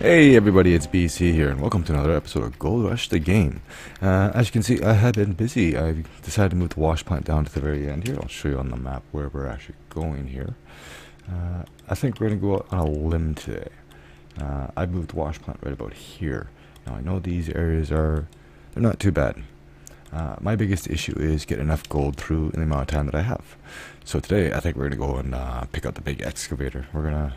Hey everybody, it's BC here, and welcome to another episode of Gold Rush: The Game. As you can see, I have been busy. I decided to move the wash plant down to the very end here. I'll show you on the map where we're actually going here. I think we're going to go out on a limb today. I moved the wash plant right about here. Now I know these areas are, they're not too bad. My biggest issue is getting enough gold through in the amount of time that I have. So today, I think we're going to go and pick out the big excavator. We're going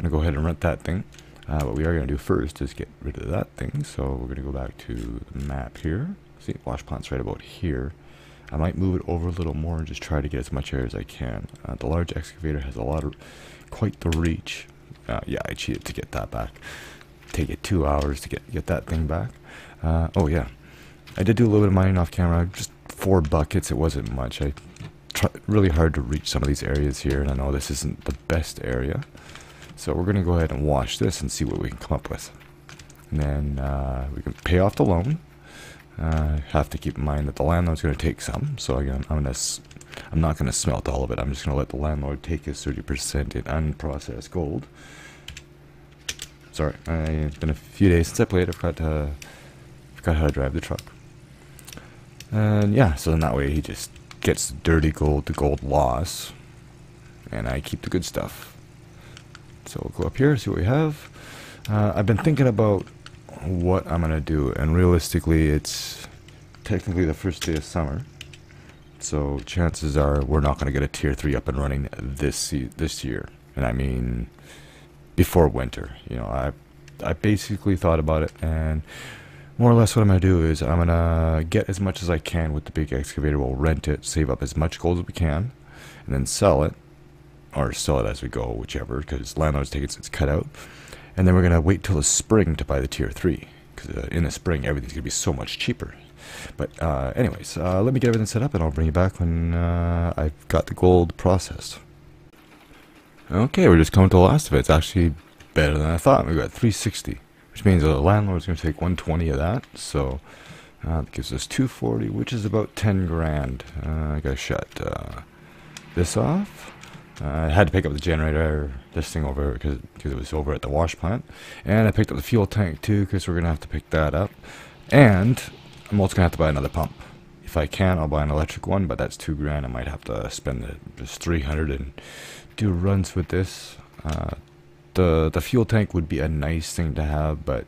to go ahead and rent that thing. What we are going to do first is get rid of that thing, so we're going to go back to the map here. See, wash plant's right about here. I might move it over a little more and just try to get as much air as I can. The large excavator has a lot of, quite the reach. Yeah, I cheated to get that back. Take it 2 hours to get that thing back. Oh yeah, I did do a little bit of mining off camera, just 4 buckets, it wasn't much. I tried really hard to reach some of these areas here, and I know this isn't the best area. So we're going to go ahead and wash this and see what we can come up with. And then we can pay off the loan. Have to keep in mind that the landlord's going to take some. So again, I'm not going to smelt all of it. I'm just going to let the landlord take his 30% in unprocessed gold. Sorry, it's been a few days since I played. I forgot how to drive the truck. And yeah, so then that way he just gets the dirty gold, the gold loss. And I keep the good stuff. So we'll go up here, see what we have. I've been thinking about what I'm going to do, and realistically it's technically the first day of summer. So chances are we're not going to get a tier 3 up and running this year. And I mean before winter. You know, I basically thought about it, and more or less what I'm going to do is I'm going to get as much as I can with the big excavator. We'll rent it, save up as much gold as we can, and then sell it. Or sell it as we go, whichever, because landlord's tickets it's cut out. And then we're going to wait till the spring to buy the tier 3, because in the spring everything's going to be so much cheaper. But anyways, let me get everything set up and I'll bring you back when I've got the gold processed. Okay, we're just coming to the last of it. It's actually better than I thought. We got 360, which means the landlord's going to take 120 of that, so that gives us 240, which is about 10 grand. I got to shut this off. I had to pick up the generator, this thing over, because it was over at the wash plant. And I picked up the fuel tank too, because we're going to have to pick that up. And I'm also going to have to buy another pump. If I can, I'll buy an electric one, but that's 2 grand. I might have to spend just 300 and do runs with this. The fuel tank would be a nice thing to have, but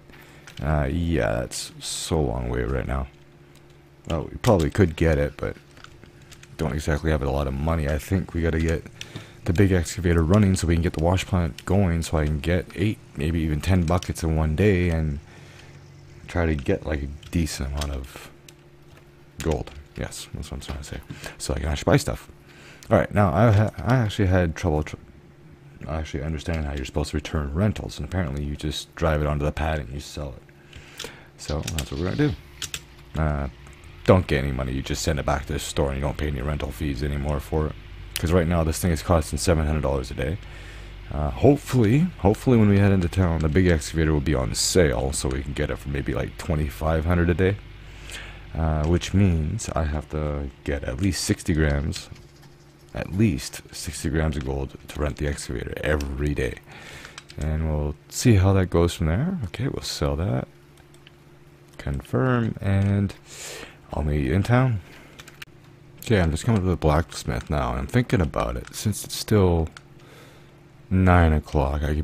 yeah, it's so long way right now. Well, we probably could get it, but don't exactly have a lot of money. I think we got to get the big excavator running so we can get the wash plant going, so I can get 8, maybe even 10 buckets in one day and try to get like a decent amount of gold. Yes, that's what I'm trying to say. So I can actually buy stuff. Alright, now I actually had trouble actually understanding how you're supposed to return rentals, and apparently you just drive it onto the pad and you sell it. So that's what we're going to do. Don't get any money, you just send it back to the store and you don't pay any rental fees anymore for it. Because right now this thing is costing $700 a day. Hopefully when we head into town, the big excavator will be on sale, so we can get it for maybe like $2,500 a day. Which means I have to get at least 60 grams of gold to rent the excavator every day. And we'll see how that goes from there. Okay, we'll sell that. Confirm, and I'll meet you in town. Okay, I'm just coming to the blacksmith now, and I'm thinking about it. Since it's still 9 o'clock, I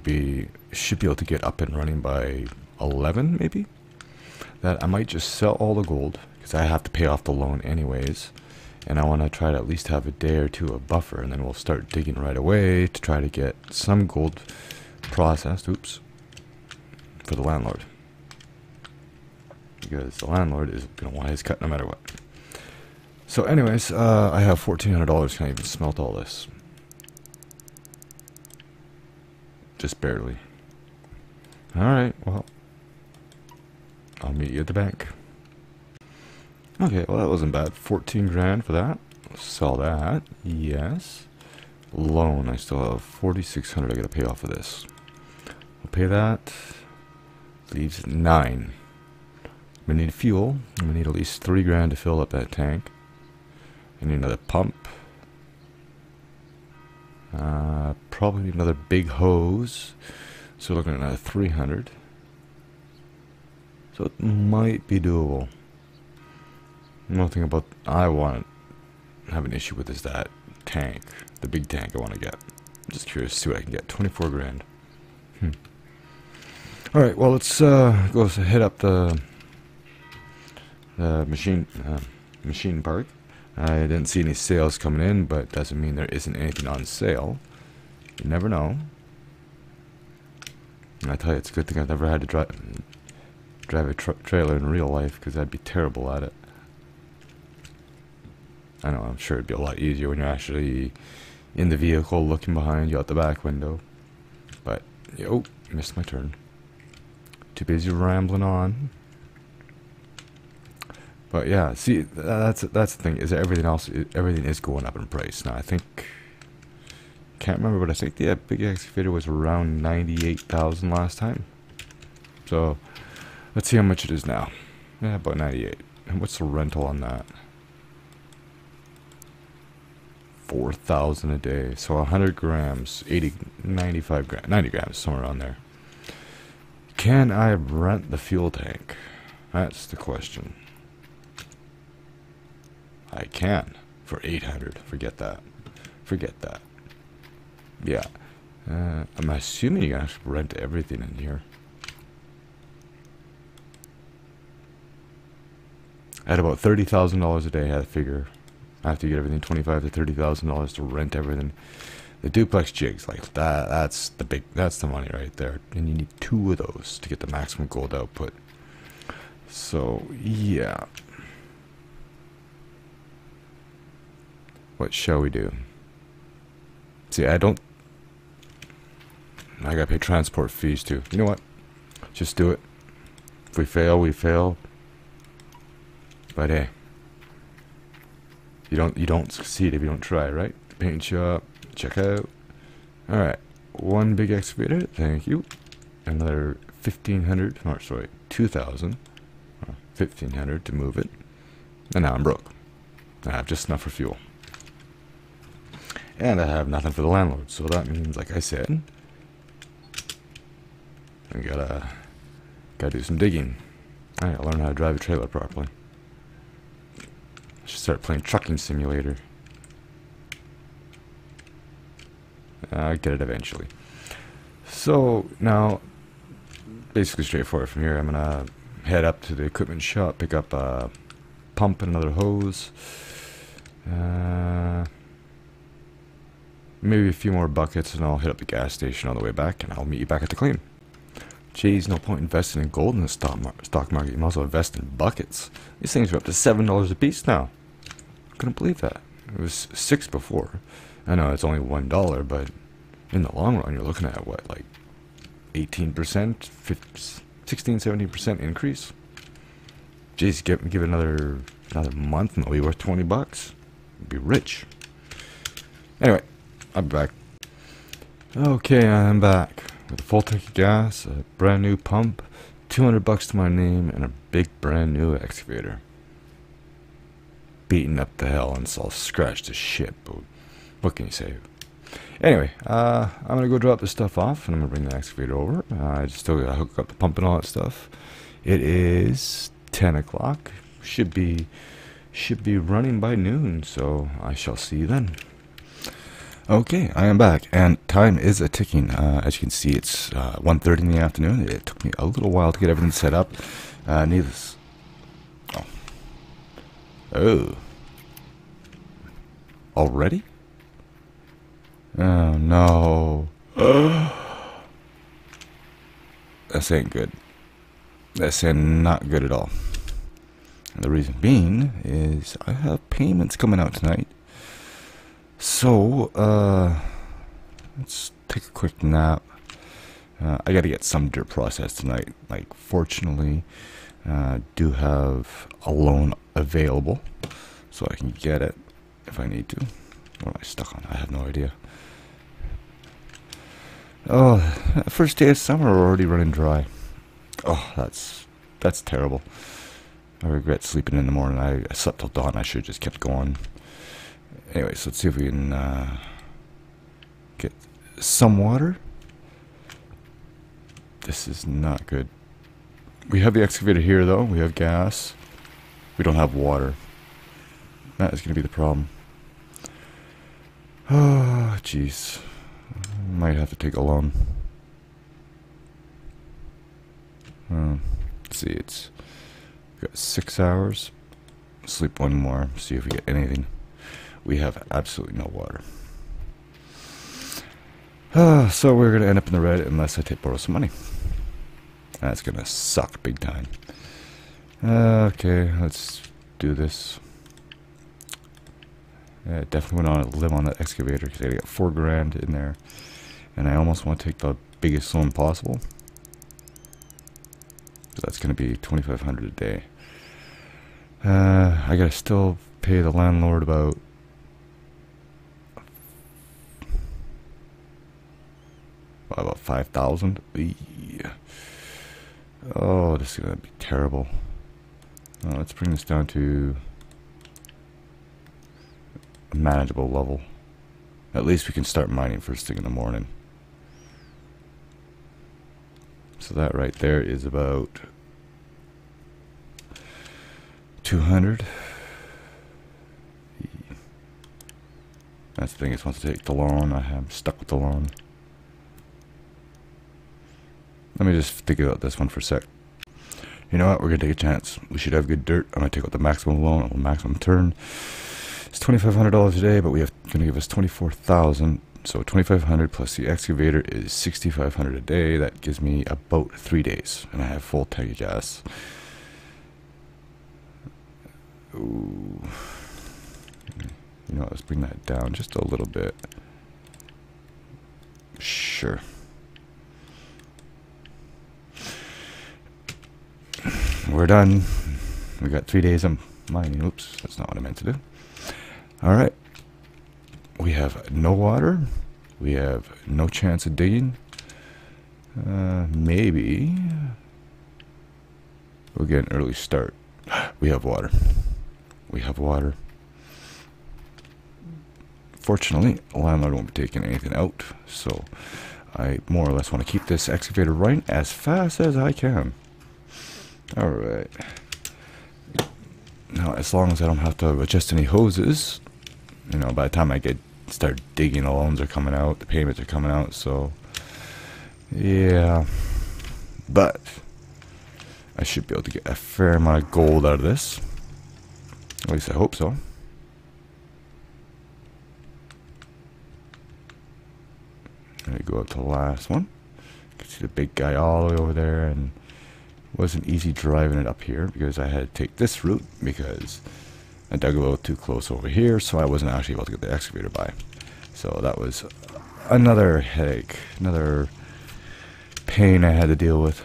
should be able to get up and running by 11, maybe? That I might just sell all the gold, because I have to pay off the loan anyways. And I want to try to at least have a day or two of buffer, and then we'll start digging right away to try to get some gold processed, oops, for the landlord. Because the landlord is going to want his cut no matter what. So anyways, I have $1,400. Can I even smelt all this? Just barely. Alright, well, I'll meet you at the bank. Okay, well that wasn't bad. 14 grand for that. Sell that. Yes. Loan, I still have 4,600 I gotta pay off of this. We'll pay that. Leaves 9. We need fuel. We need at least 3 grand to fill up that tank. I need another pump. Probably need another big hose. So we're looking at another 300. So it might be doable. Nothing about I want to have an issue with is that tank, the big tank I want to get. I'm just curious to see what I can get. 24 grand. All right, well, let's go hit up the machine park. I didn't see any sales coming in, but doesn't mean there isn't anything on sale. You never know. And I tell you, it's a good thing I've never had to drive a trailer in real life, because I'd be terrible at it. I know, I'm sure it'd be a lot easier when you're actually in the vehicle looking behind you out the back window. But, oh, missed my turn. Too busy rambling on. But yeah, see, that's the thing, is everything is going up in price. Now, I think, can't remember, but I think the big excavator was around 98,000 last time. So, let's see how much it is now. Yeah, about 98. And what's the rental on that? 4,000 a day. So 100 grams, 80, 95 grams, 90 grams, somewhere around there. Can I rent the fuel tank? That's the question. I can for 800. Forget that. Forget that. Yeah. I'm assuming you guys rent everything in here. At about $30,000 a day, I figure. After you get everything, $25,000 to $30,000 to rent everything. The duplex jigs, like that's the big, that's the money right there. And you need 2 of those to get the maximum gold output. So, yeah. What shall we do? See, I gotta pay transport fees too. You know what? Just do it. If we fail, we fail. But hey. You don't succeed if you don't try, right? Paint shop, check out. Alright. 1 big excavator, thank you. Another 1,500, oh sorry, 2,000. 1,500 to move it. And now I'm broke. I have just enough for fuel. And I have nothing for the landlord, so that means, like I said, I gotta do some digging. I gotta learn how to drive a trailer properly. Should start playing Trucking Simulator. I'll get it eventually. So now, basically straightforward from here. I'm gonna head up to the equipment shop, pick up a pump and another hose, maybe a few more buckets, and I'll hit up the gas station on the way back, and I'll meet you back at the claim. Jeez, no point investing in gold in the stock market. You might as well invest in buckets. These things are up to $7 a piece now. I couldn't believe that. It was $6 before. I know it's only $1, but in the long run, you're looking at what, like 18%, 16-17% increase. Jeez, give it another month and it'll be worth $20. You'd be rich. Anyway, I'll be back. Okay, I'm back. With a full tank of gas, a brand new pump, $200 to my name, and a big brand new excavator. Beaten up to hell and it's all scratched to shit, but what can you say? Anyway, I'm gonna go drop this stuff off and I'm gonna bring the excavator over. I just still gotta hook up the pump and all that stuff. It is 10 o'clock. Should be running by noon, so I shall see you then. Okay, I am back, and time is a-ticking. As you can see, it's 1:30 in the afternoon. It took me a little while to get everything set up. Needless. Oh. Oh. Already? Oh, no. This ain't good. This ain't not good at all. And the reason being is I have payments coming out tonight. So, let's take a quick nap. I gotta get some dirt processed tonight. Like, fortunately, I do have a loan available, so I can get it if I need to. What am I stuck on? I have no idea. Oh, first day of summer, we're already running dry. Oh, that's terrible. I regret sleeping in the morning. I slept till dawn. I should have just kept going. Anyway, so let's see if we can get some water. This is not good. We have the excavator here, though. We have gas. We don't have water. That is going to be the problem. Oh, jeez. Might have to take a loan. Let's see, it's... We've got 6 hours. Sleep one more. See if we get anything. We have absolutely no water. So we're going to end up in the red unless I borrow some money. That's going to suck big time. Okay, let's do this. Yeah, I definitely want to live on that excavator because I got $4 grand in there. And I almost want to take the biggest loan possible. So that's going to be $2,500 a day. I got to still pay the landlord about... About $5,000. Yeah. Oh, this is gonna be terrible. Let's bring this down to a manageable level. At least we can start mining first thing in the morning. So that right there is about 200. That's the thing. Is once I take the loan, I am stuck with the loan. Let me just think about this one for a sec. You know what? We're going to take a chance. We should have good dirt. I'm going to take out the maximum loan on the maximum turn. It's $2,500 a day, but we have going to give us $24,000. So $2,500 plus the excavator is $6,500 a day. That gives me about 3 days, and I have full tank of gas. Ooh. You know what? Let's bring that down just a little bit. Sure. We're done. We got 3 days of mining. Oops, that's not what I meant to do. Alright. We have no water. We have no chance of digging. Maybe we'll get an early start. We have water. We have water. Fortunately, the landlord won't be taking anything out, so I more or less want to keep this excavator running as fast as I can. Alright, now as long as I don't have to adjust any hoses, you know, by the time I start digging, the loans are coming out, the payments are coming out, so, yeah, but I should be able to get a fair amount of gold out of this, at least I hope so. Let me go up to the last one. You can see the big guy all the way over there, and wasn't easy driving it up here because I had to take this route because I dug a little too close over here, so I wasn't actually able to get the excavator by. So that was another headache, another pain I had to deal with.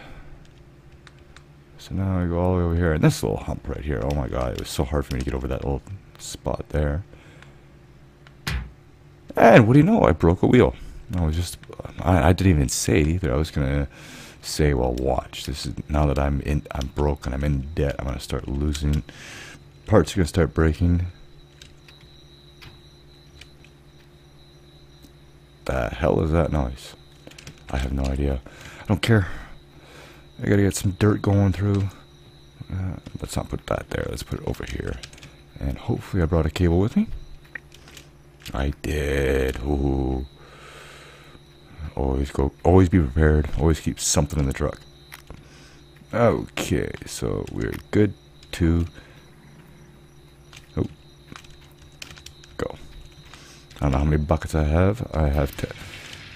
So now I go all the way over here, and this little hump right here, oh my god, it was so hard for me to get over that little spot there. And what do you know, I broke a wheel. I was just, I didn't even say it either. I was gonna say, well, watch, this is now that I'm broke and I'm in debt, I'm gonna start losing parts, are gonna start breaking. The hell is that noise? I have no idea. I don't care. I gotta get some dirt going through. Let's not put that there, let's put it over here, and hopefully I brought a cable with me. I did. Ooh. Always be prepared, always keep something in the truck. Okay, so we're good to go. I don't know how many buckets I have. I have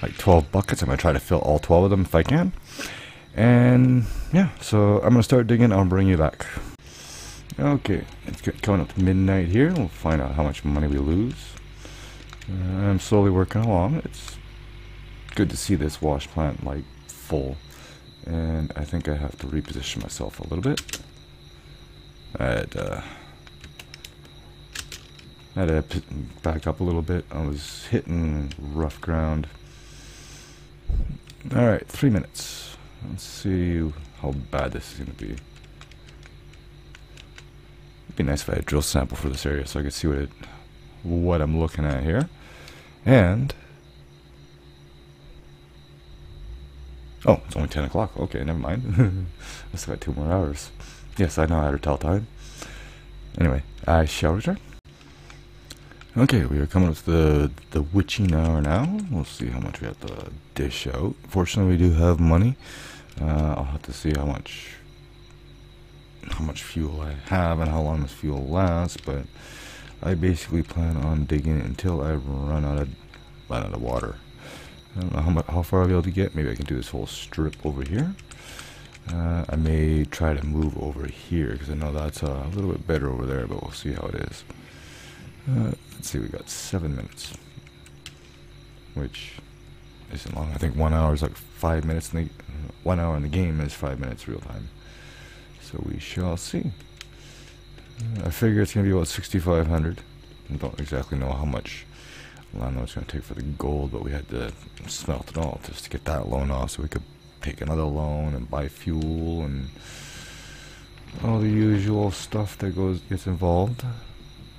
like 12 buckets. I'm gonna try to fill all 12 of them if I can. And yeah, so I'm gonna start digging. I'll bring you back. Okay, it's coming up to midnight here. We'll find out how much money we lose. I'm slowly working along. It's good to see this wash plant like full, and I think I have to reposition myself a little bit. I had to back up a little bit. I was hitting rough ground. Alright, 3 minutes. Let's see how bad this is going to be. It'd be nice if I had a drill sample for this area so I could see what I'm looking at here. And Oh, it's only 10 o'clock. Okay, never mind. I still got 2 more hours. Yes, I know how to tell time. Anyway, I shall return. Okay, we are coming up to the witching hour now. We'll see how much we have to dish out. Fortunately, we do have money. I'll have to see how much fuel I have and how long this fuel lasts, but I basically plan on digging until I run out of water. I don't know how far I'll be able to get. Maybe I can do this whole strip over here. I may try to move over here because I know that's a little bit better over there, but we'll see how it is. Let's see, we got 7 minutes, which isn't long. I think 1 hour is like 5 minutes. 1 hour in the game is 5 minutes real time. So we shall see. I figure it's going to be about 6,500. I don't exactly know how much. Well, I know it's going to take for the gold, but we had to smelt it all just to get that loan off so we could take another loan and buy fuel and all the usual stuff that gets involved.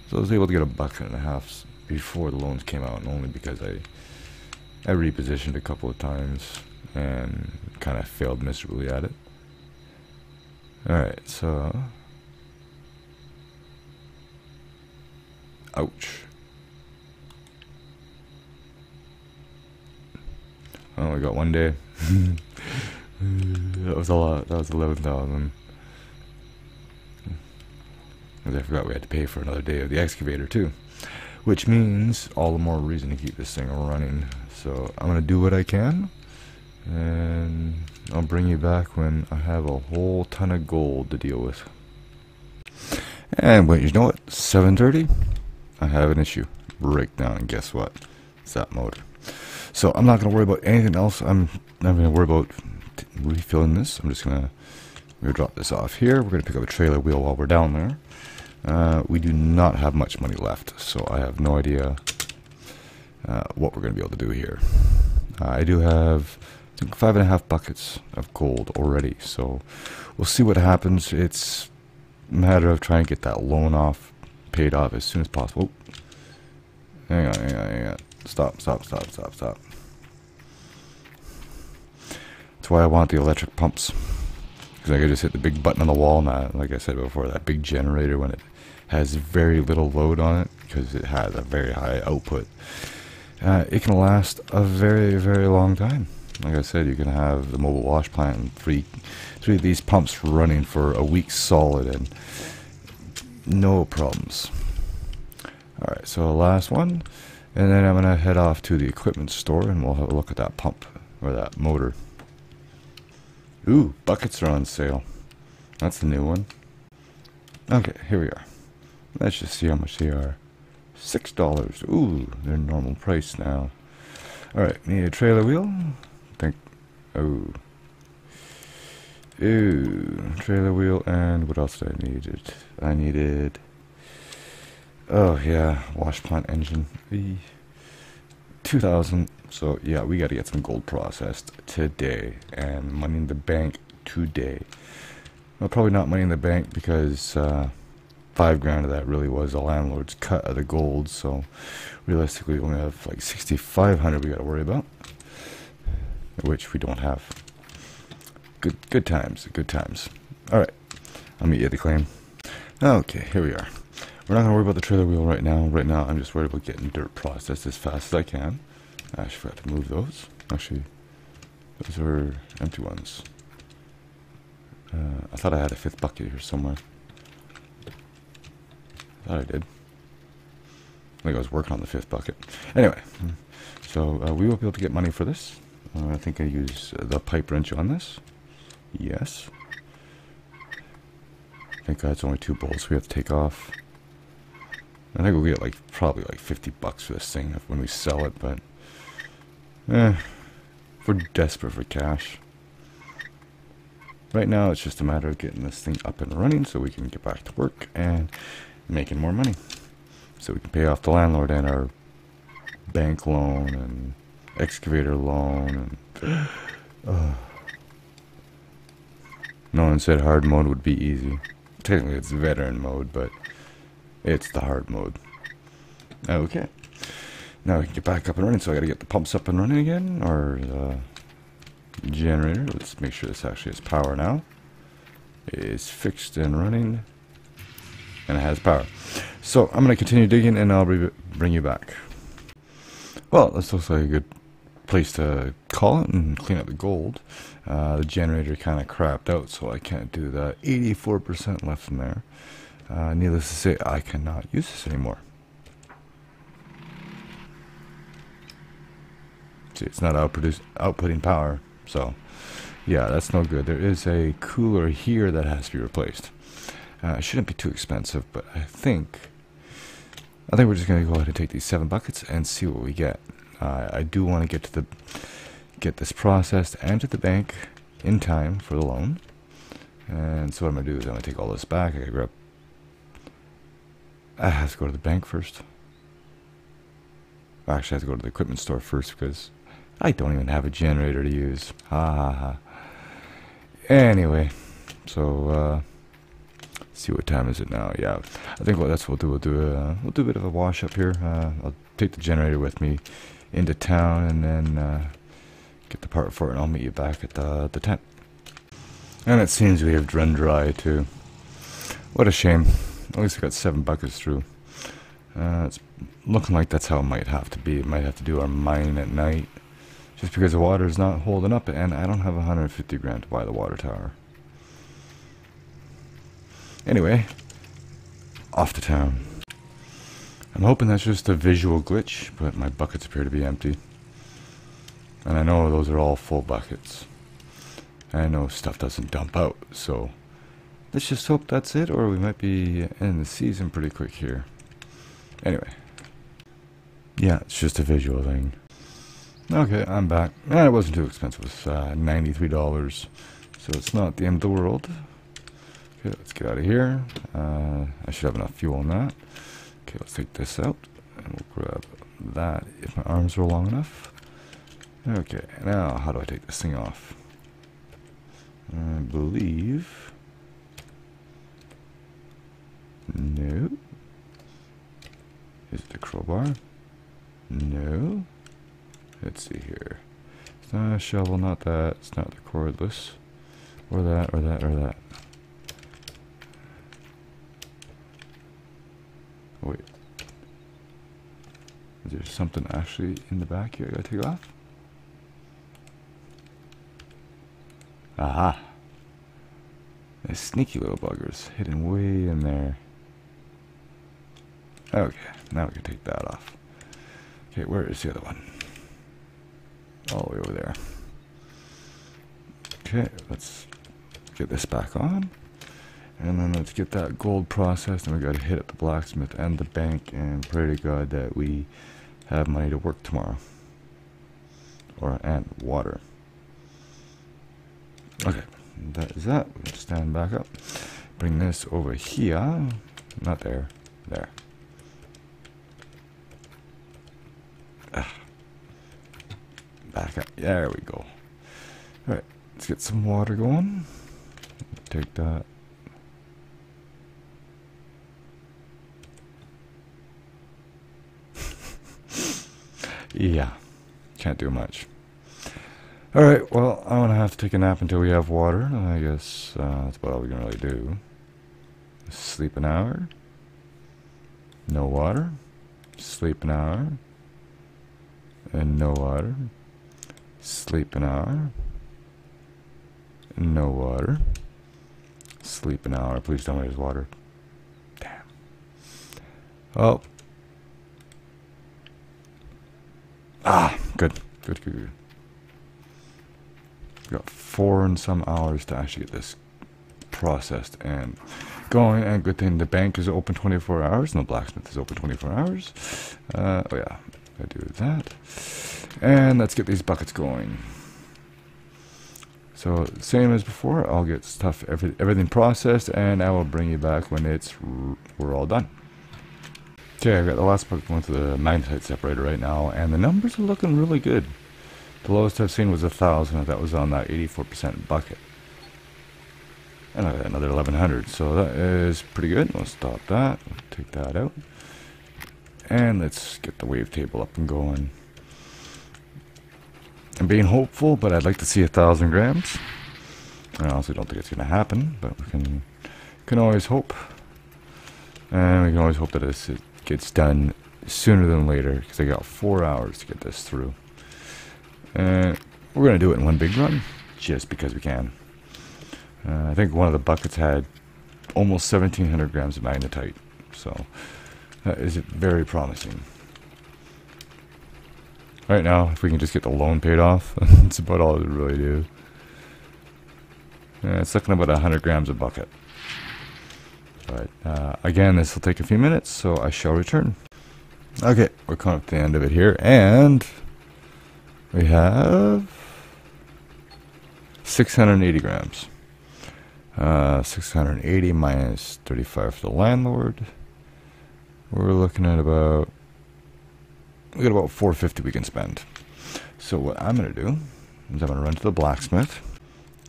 So I was able to get $1.50 before the loans came out, and only because I repositioned a couple of times and kind of failed miserably at it. Alright, so... Ouch. I only got 1 day. That was a lot. That was 11,000. Because I forgot we had to pay for another day of the excavator too, which means all the more reason to keep this thing running. So I'm gonna do what I can, and I'll bring you back when I have a whole ton of gold to deal with. And wait, you know what? 7:30. I have an issue. Breakdown, and guess what? It's that motor. So I'm not going to worry about anything else. I'm not going to worry about refilling this. I'm just going to drop this off here. We're going to pick up a trailer wheel while we're down there. We do not have much money left, so I have no idea what we're going to be able to do here. I do have, I think, 5.5 buckets of gold already, so we'll see what happens. It's a matter of trying to get that loan off, paid off as soon as possible. Hang on, hang on, hang on. Stop. That's why I want the electric pumps. Because I could just hit the big button on the wall, and like I said before, that big generator, when it has very little load on it, because it has a very high output, it can last a very, very long time. Like I said, you can have the mobile wash plant and three of these pumps running for a week solid, and no problems. Alright, so the last one. And then I'm going to head off to the equipment store and we'll have a look at that pump, or that motor. Ooh, buckets are on sale. That's the new one. Okay, here we are. Let's just see how much they are. $6. Ooh, they're normal price now. Alright, need a trailer wheel. I think, oh. Ooh, trailer wheel, and what else did I need? I needed... Oh yeah, wash plant engine, 2,000. So yeah, we gotta get some gold processed today, and money in the bank today. Well, probably not money in the bank, because 5 grand of that really was the landlord's cut of the gold. So realistically, we only have like 6,500 we gotta worry about, which we don't have. Good times, good times. All right, I'll meet you at the claim. Okay, here we are. We're not going to worry about the trailer wheel right now. Right now, I'm just worried about getting dirt processed as fast as I can. I actually forgot to move those. Actually, those are empty ones. I thought I had a 5th bucket here somewhere. I thought I did. I think I was working on the 5th bucket. Anyway, so we will be able to get money for this. I think I use the pipe wrench on this. Yes. Thank God it's only 2 bolts we have to take off. I think we'll get like probably like 50 bucks for this thing when we sell it, but we're desperate for cash. Right now it's just a matter of getting this thing up and running so we can get back to work and making more money. So we can pay off the landlord and our bank loan and excavator loan and no one said hard mode would be easy. Technically it's veteran mode, but it's the hard mode. Okay. Now we can get back up and running, so I gotta get the pumps up and running again, or generator. Let's make sure this actually has power now. It's fixed and running, and it has power. So I'm going to continue digging, and I'll bring you back. Well, this looks like a good place to call it and clean up the gold. The generator kind of crapped out, so I can't do that. 84% left in there. Needless to say, I cannot use this anymore. See, it's not outputting power, so yeah, that's no good. There is a cooler here that has to be replaced. It shouldn't be too expensive, but I think we're just going to go ahead and take these 7 buckets and see what we get. I do want to get this processed and to the bank in time for the loan. And so what I'm going to do is I'm going to take all this back. I have to go to the bank first. Actually, I have to go to the equipment store first because I don't even have a generator to use. Ha ha ha. Anyway, so see, what time is it now? Yeah, I think that's what we'll do. We'll do a bit of a wash up here. I'll take the generator with me into town and then get the part for it, and I'll meet you back at the tent. And it seems we have run dry too. What a shame. At least I got 7 buckets through. It's looking like that's how it might have to be. It might have to do our mining at night, just because the water is not holding up, and I don't have 150 grand to buy the water tower. Anyway, off to town. I'm hoping that's just a visual glitch, but my buckets appear to be empty. And I know those are all full buckets. And I know stuff doesn't dump out, so let's just hope that's it, or we might be in the season pretty quick here. Anyway. Yeah, it's just a visual thing. Okay, I'm back. And it wasn't too expensive. It's $93, so it's not the end of the world. Okay, let's get out of here. I should have enough fuel on that. Okay, let's take this out, and we'll grab that if my arms were long enough. Okay, now how do I take this thing off? I believe... no. Is it a crowbar? No. Let's see here. It's not a shovel, not that. It's not the cordless. Or that, or that, or that. Wait. Is there something actually in the back here I gotta take off? Aha! Those sneaky little buggers hidden way in there. Okay, now we can take that off. Okay, where is the other one? All the way over there. Okay, let's get this back on. And then let's get that gold processed, and we gotta hit up the blacksmith and the bank and pray to God that we have money to work tomorrow. And water. Okay, that is that. We'll stand back up. Bring this over here. Not there. There. Back up. There we go. Alright, let's get some water going. Take that. Yeah, can't do much. Alright, well, I'm gonna have to take a nap until we have water. I guess that's about all we can really do. Sleep an hour. No water. Sleep an hour. And no water. Sleep an hour. No water. Sleep an hour. Please tell me there's water. Damn. Oh. Ah, good. Good, good, good. We've got 4 and some hours to actually get this processed and going. And good thing the bank is open 24 hours and the blacksmith is open 24 hours. Oh, yeah. I do that. And let's get these buckets going. So, same as before, I'll get stuff, everything processed, and I will bring you back when we're all done. Okay, I've got the last bucket going through the magnetite separator right now, and the numbers are looking really good. The lowest I've seen was 1,000, that was on that 84% bucket. And I got another 1,100, so that is pretty good. We'll stop that, we'll take that out. And let's get the wave table up and going. I'm being hopeful, but I'd like to see 1,000 grams. I honestly don't think it's going to happen, but we can always hope. And we can always hope that it gets done sooner than later, because I got 4 hours to get this through. We're going to do it in one big run, just because we can. I think one of the buckets had almost 1,700 grams of magnetite, so that is very promising. Right now, if we can just get the loan paid off, that's about all it really do. It's looking about 100 grams a bucket. But again, this will take a few minutes, so I shall return. Okay, we're coming up to the end of it here, and we have 680 grams. 680 minus 35 for the landlord. We're looking at about, we got about 450 we can spend. So what I'm going to do is I'm going to run to the blacksmith,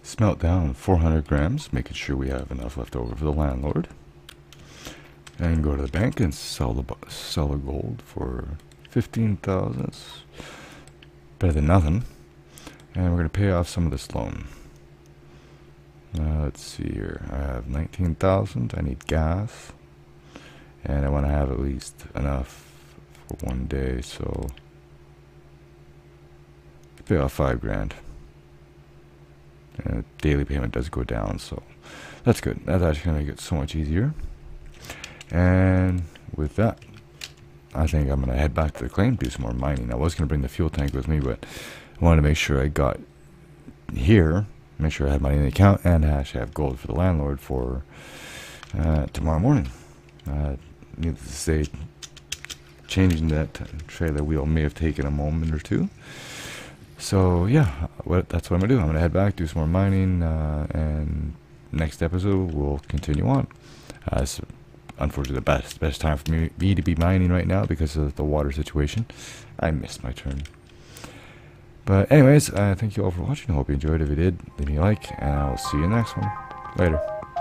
smelt down 400 grams, making sure we have enough left over for the landlord, and go to the bank and sell the gold for 15,000. Better than nothing. And we're going to pay off some of this loan. Let's see here. I have 19,000. I need gas, and I want to have at least enough for one day. So pay off 5 grand. Daily payment does go down, so that's good. That's actually going to make it so much easier. And with that, I think I'm going to head back to the claim, do some more mining. I was going to bring the fuel tank with me, but I wanted to make sure I got here, make sure I had money in the account, and I actually have gold for the landlord for tomorrow morning. Needless to say, changing that trailer wheel may have taken a moment or two. So yeah, that's what I'm going to do. I'm going to head back, do some more mining, and next episode we'll continue on. So unfortunately, the best time for me to be mining right now because of the water situation. I missed my turn. But anyways, thank you all for watching. I hope you enjoyed. If you did, leave me a like, and I'll see you next one. Later.